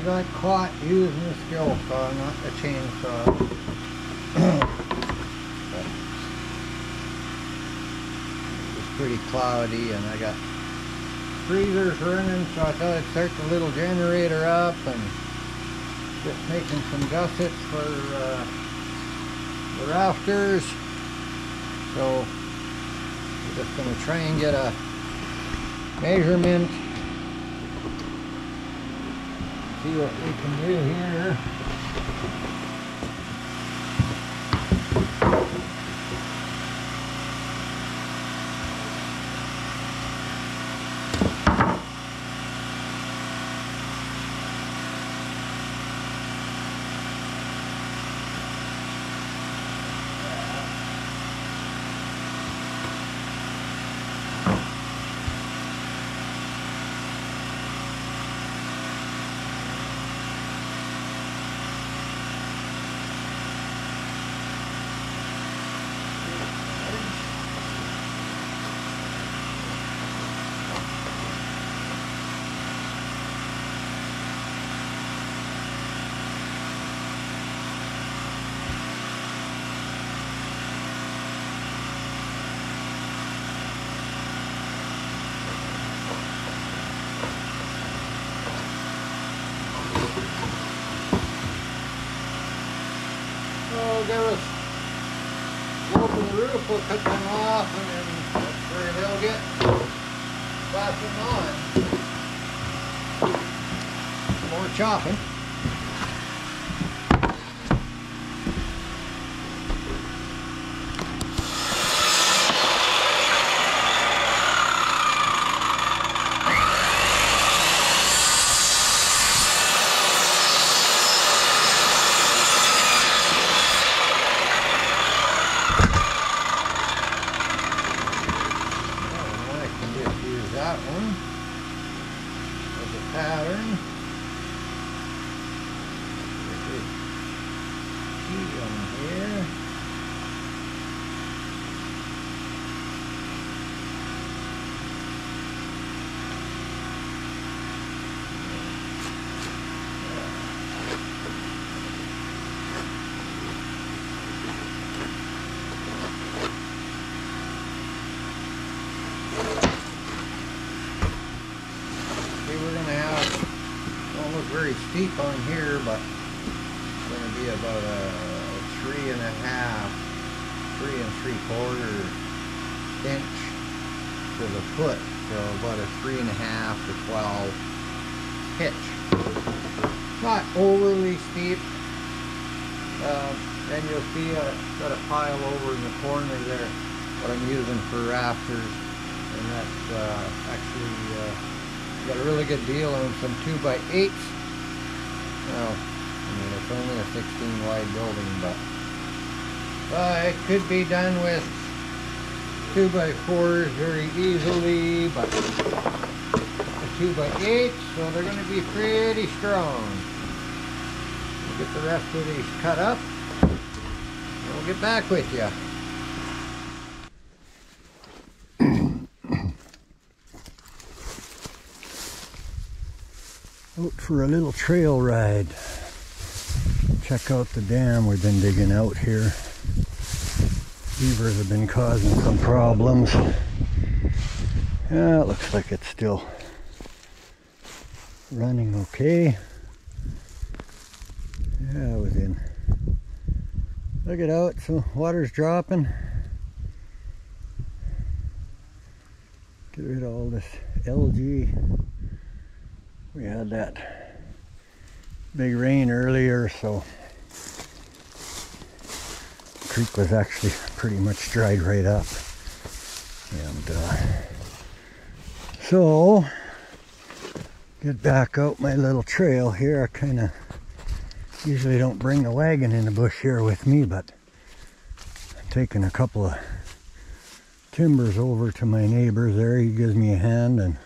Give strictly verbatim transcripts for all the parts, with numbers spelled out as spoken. I got caught using the skill saw, not the chainsaw. It's pretty cloudy and I got freezers running, so I thought I'd start the little generator up and just making some gussets for uh, the rafters. So I'm just going to try and get a measurement, see what we can do here. We'll cut them off and then that's where they'll get fastened on. More chopping. Steep on here, but it's going to be about a three and a half, three and three quarter inch to the foot, so about a three and a half to twelve pitch. Not overly steep. Uh, and you'll see I've got a pile over in the corner there, what I'm using for rafters, and that's uh, actually uh, got a really good deal on some two by eights. Well, I mean, it's only a sixteen wide building, but uh, it could be done with two by fours very easily, but two by eights, so they're going to be pretty strong. We'll get the rest of these cut up, and we'll get back with you. Out for a little trail ride. Check out the dam we've been digging out here. Beavers have been causing some problems. Yeah, it looks like it's still running okay. Yeah, it was in. Look it out, so water's dropping. Get rid of all this algae. We had that big rain earlier, so the creek was actually pretty much dried right up. And uh, so, get back out my little trail here. I kind of usually don't bring the wagon in the bush here with me, but I'm taking a couple of timbers over to my neighbor there. He gives me a hand and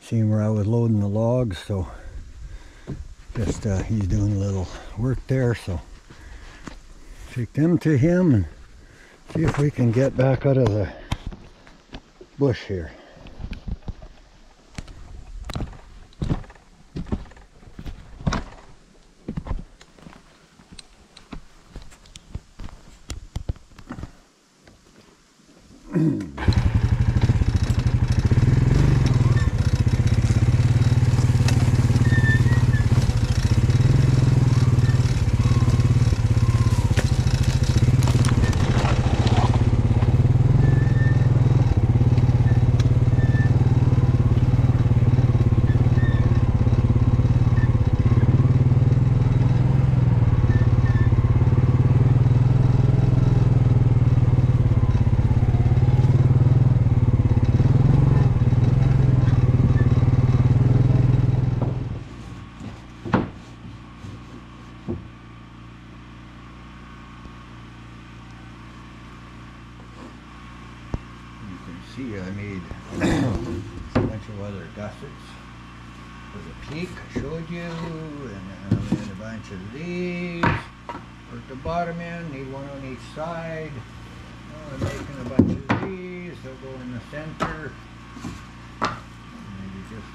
seen where I was loading the logs, so just uh, he's doing a little work there, so take them to him and see if we can get back out of the bush here. I made a bunch of other gussets for the peak I showed you, and I made a bunch of these at the bottom end, need one on each side. Now I'm making a bunch of these, they'll go in the center. Maybe just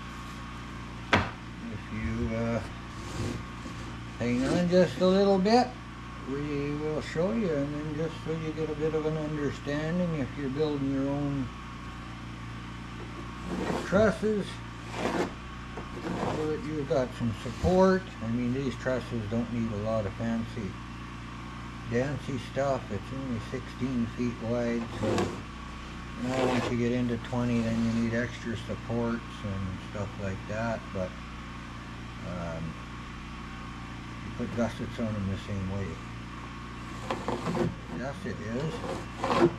if you uh, hang on just a little bit, we will show you, and then just so you get a bit of an understanding if you're building your own trusses, so that you've got some support. I mean, these trusses don't need a lot of fancy dancy stuff. It's only sixteen feet wide, so now once you get into twenty, then you need extra supports and stuff like that. But um, you put gussets on them the same way. Gusset is,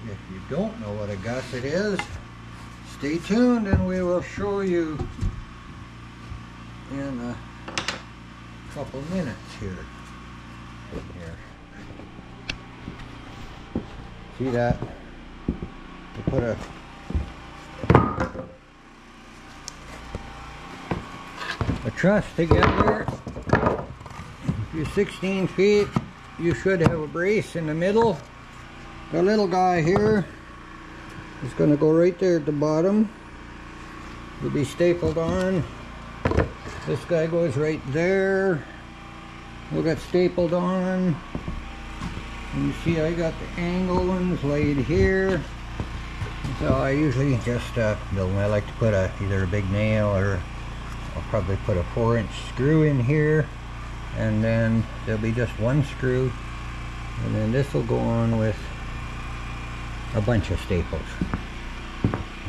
if you don't know what a gusset is, stay tuned and we will show you in a couple minutes here. Here. See that? You put a a truss together. If you're sixteen feet, you should have a brace in the middle. The little guy here, it's going to go right there at the bottom. It'll be stapled on. This guy goes right there. We'll get stapled on. And you see I got the angle ones laid here. So I usually just uh, build them. I like to put a, either a big nail, or I'll probably put a four inch screw in here. And then there'll be just one screw. And then this will go on with a bunch of staples.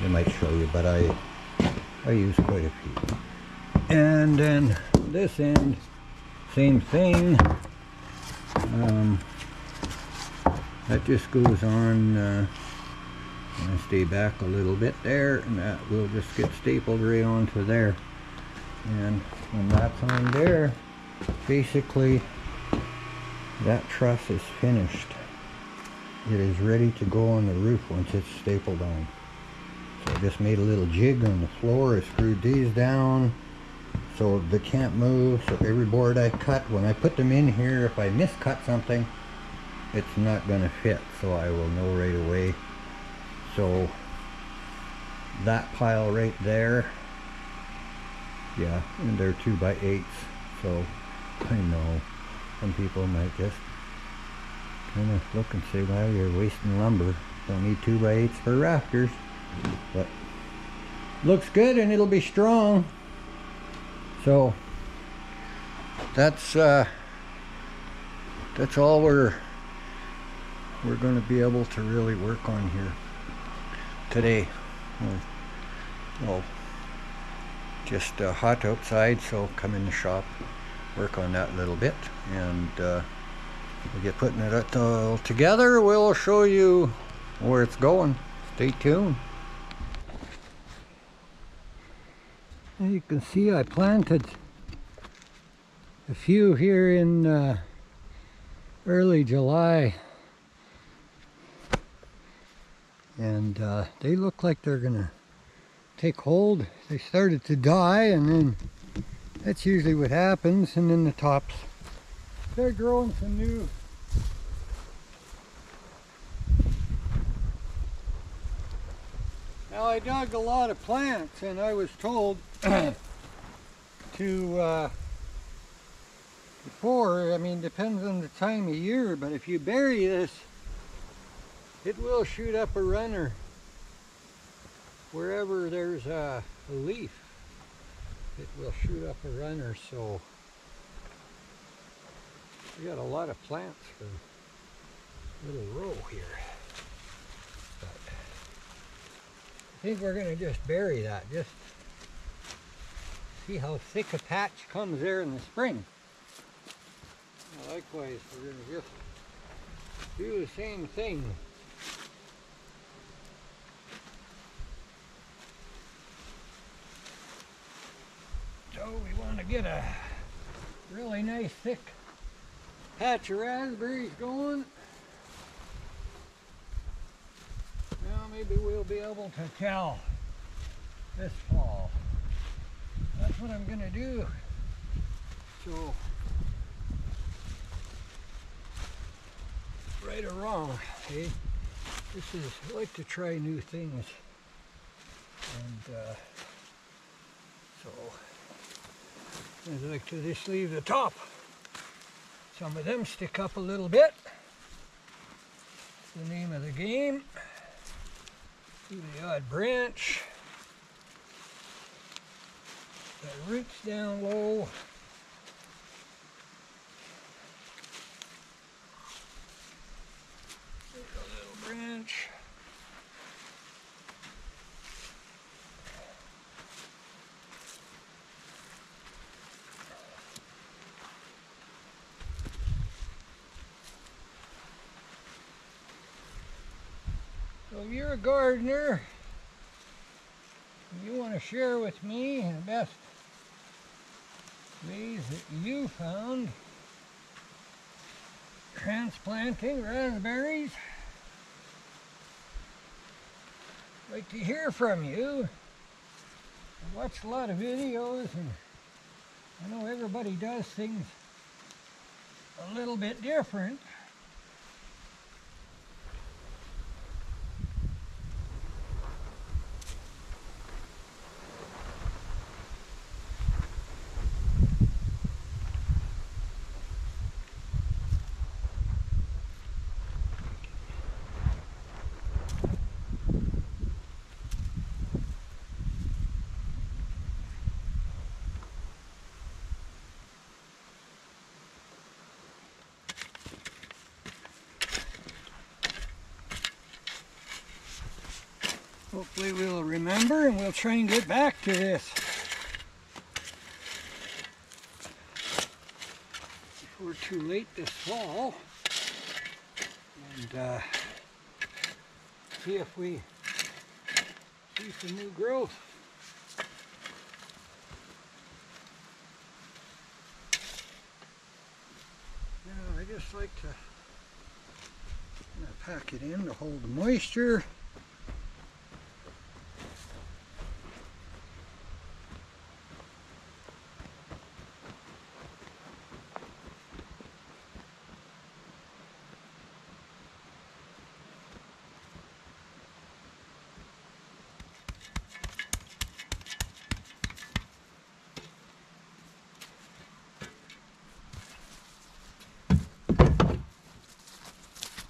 I might show you, but I I use quite a few. And then this end, same thing. Um, that just goes on. Uh, I'm gonna stay back a little bit there, and that will just get stapled right onto there. And when that's on there, basically that truss is finished. It is ready to go on the roof once it's stapled on. So I just made a little jig on the floor. I screwed these down so they can't move. So every board I cut, when I put them in here, if I miscut something, it's not going to fit. So I will know right away. So that pile right there, yeah, and they're two by eights. So I know some people might just kind of look and say, well, you're wasting lumber, don't need two by eights for rafters, but looks good and it'll be strong. So that's uh that's all we're we're going to be able to really work on here today. Well, just uh, hot outside, so come in the shop, work on that a little bit, and uh we'll get putting it all together. We'll show you where it's going. Stay tuned. As you can see, I planted a few here in uh, early July, and uh, they look like they're gonna take hold. They started to die, and then that's usually what happens, and then the tops, they're growing some new now. I dug a lot of plants, and I was told to uh, before, I mean, depends on the time of year, but if you bury this, it will shoot up a runner. wherever there's a leaf, it will shoot up a run or so. We got a lot of plants for a little row here. But I think we're going to just bury that. Just see how thick a patch comes there in the spring. Likewise, we're going to just do the same thing. So we want to get a really nice thick patch of raspberries going. Now maybe we'll be able to tell this fall. That's what I'm going to do. So, right or wrong, see, this is, I like to try new things, and uh, so I like to just leave the top. Some of them stick up a little bit. That's the name of the game. Do the odd branch. The roots down low. Branch. So if you're a gardener and you want to share with me the best ways that you found transplanting raspberries, I'd like to hear from you. I watch a lot of videos, and I know everybody does things a little bit different. Hopefully we'll remember, and we'll try and get back to this before too late this fall, and uh, see if we see some new growth. Now I just like to pack it in to hold the moisture.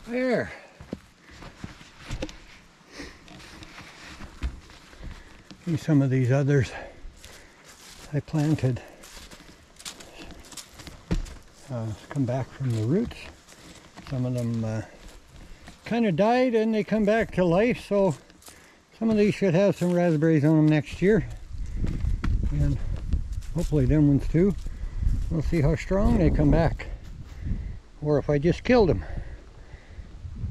There. And some of these others I planted uh, come back from the roots. Some of them uh, kind of died, and they come back to life. So some of these should have some raspberries on them next year, and hopefully them ones too. We'll see how strong they come back, or if I just killed them.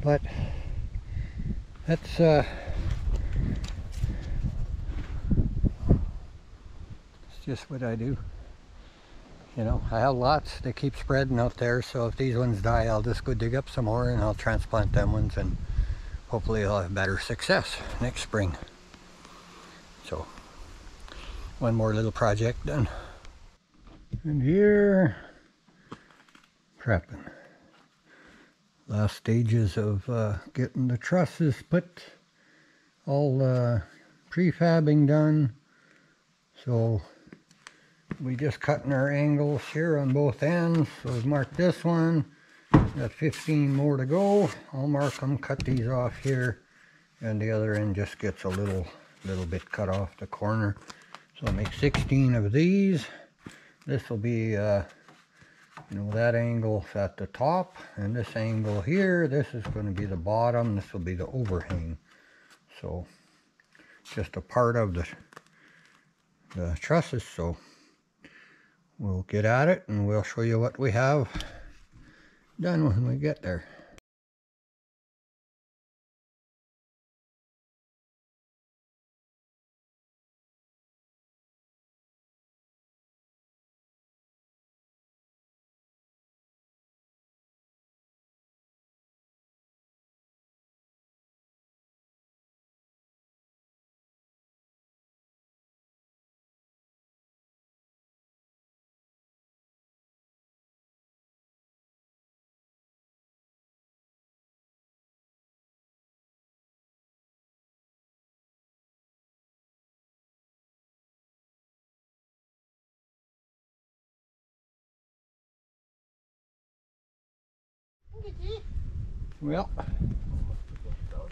But that's uh, it's just what I do. You know, I have lots that keep spreading out there, so if these ones die, I'll just go dig up some more, and I'll transplant them ones, and hopefully I'll have better success next spring. So, one more little project done. And here, trapping. Last stages of uh, getting the trusses put, all the uh, prefabbing done. So we just cutting our angles here on both ends. So we've marked this one, got fifteen more to go. I'll mark them, cut these off here, and the other end just gets a little little bit cut off the corner. So I'll make sixteen of these. This will be, uh, you know, that angle's at the top, and this angle here, this is going to be the bottom, this will be the overhang. So just a part of the, the trusses, so we'll get at it and we'll show you what we have done when we get there. Well,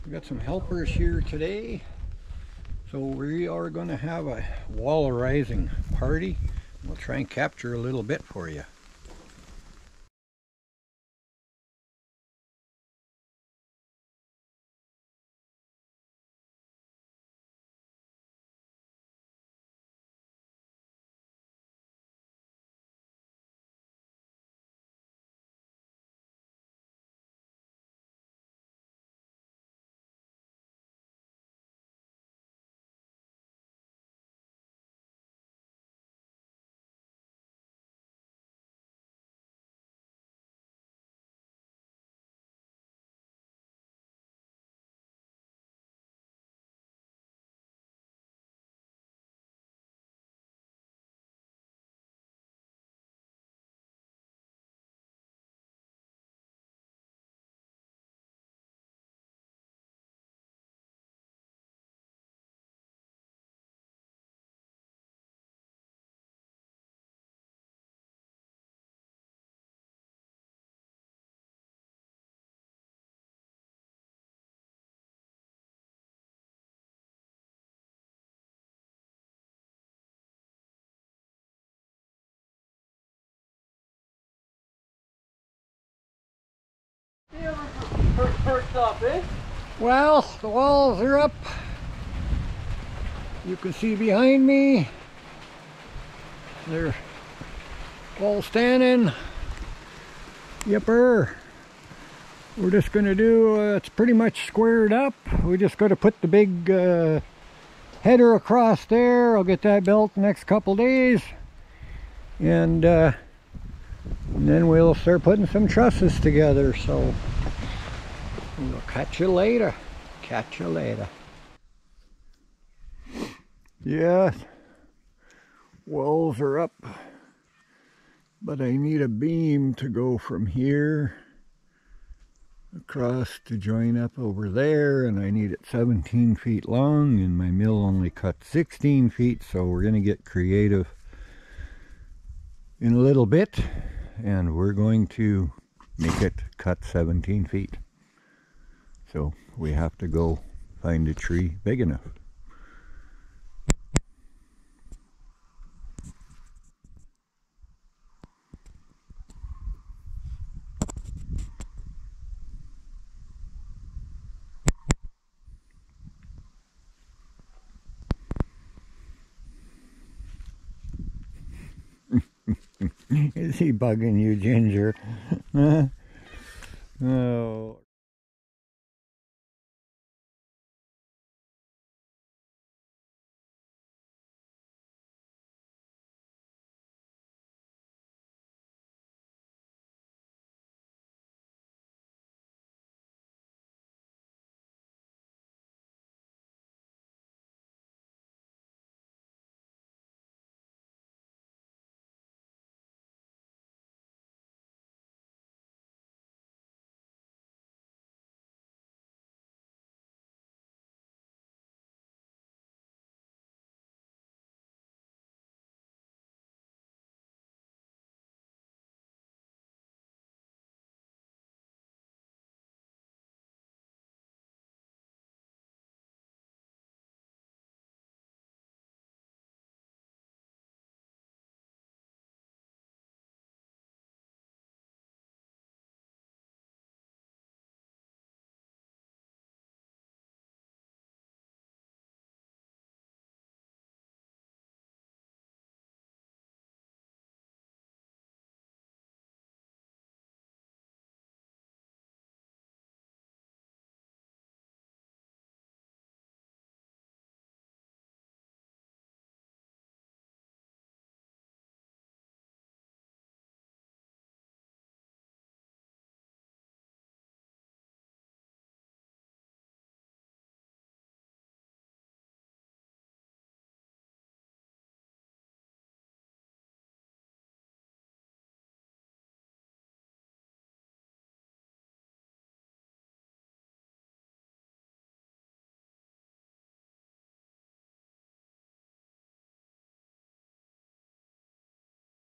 we got some helpers here today, so we are going to have a wallarizing party. We'll try and capture a little bit for you. Up, eh? Well, the walls are up. You can see behind me. They're all standing. Yipper. We're just going to do, uh, it's pretty much squared up. We just got to put the big uh, header across there. I'll get that built in the next couple days. And, uh, and then we'll start putting some trusses together. So. We'll catch you later. Catch you later. Yes. Walls are up. But I need a beam to go from here across to join up over there. And I need it seventeen feet long. And my mill only cut sixteen feet. So we're going to get creative in a little bit. And we're going to make it cut seventeen feet. So we have to go find a tree big enough. Is he bugging you, Ginger? Huh? Oh.